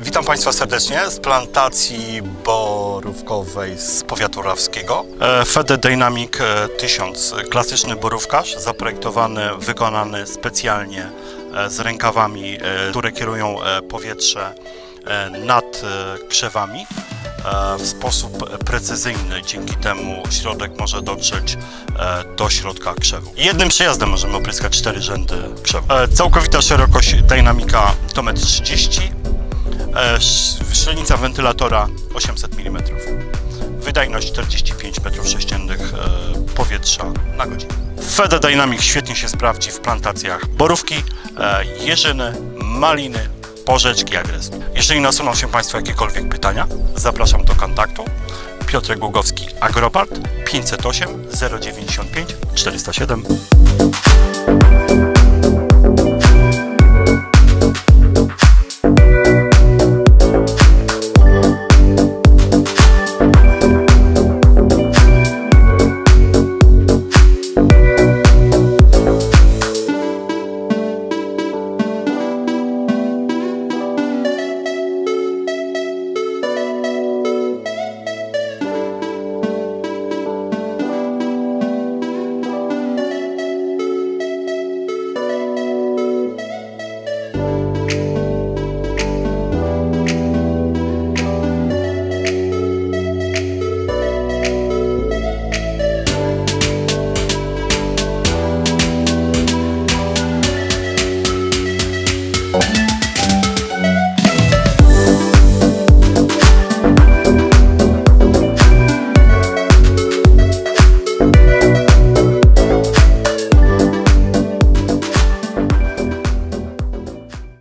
Witam Państwa serdecznie z plantacji borówkowej z powiatu rawskiego. FEDE Dynamic 1000, klasyczny borówkarz, zaprojektowany, wykonany specjalnie z rękawami, które kierują powietrze nad krzewami w sposób precyzyjny. Dzięki temu środek może dotrzeć do środka krzewu. Jednym przejazdem możemy opryskać 4 rzędy krzewu. Całkowita szerokość dynamika to 1,30 m. Średnica wentylatora 800 mm. Wydajność 45 m3 powietrza na godzinę. FEDE Dynamic świetnie się sprawdzi w plantacjach borówki, jeżyny, maliny, porzeczki, agres. Jeżeli nasuną się Państwo jakiekolwiek pytania, zapraszam do kontaktu. Piotr Głogowski, Agrobard 508 095 407.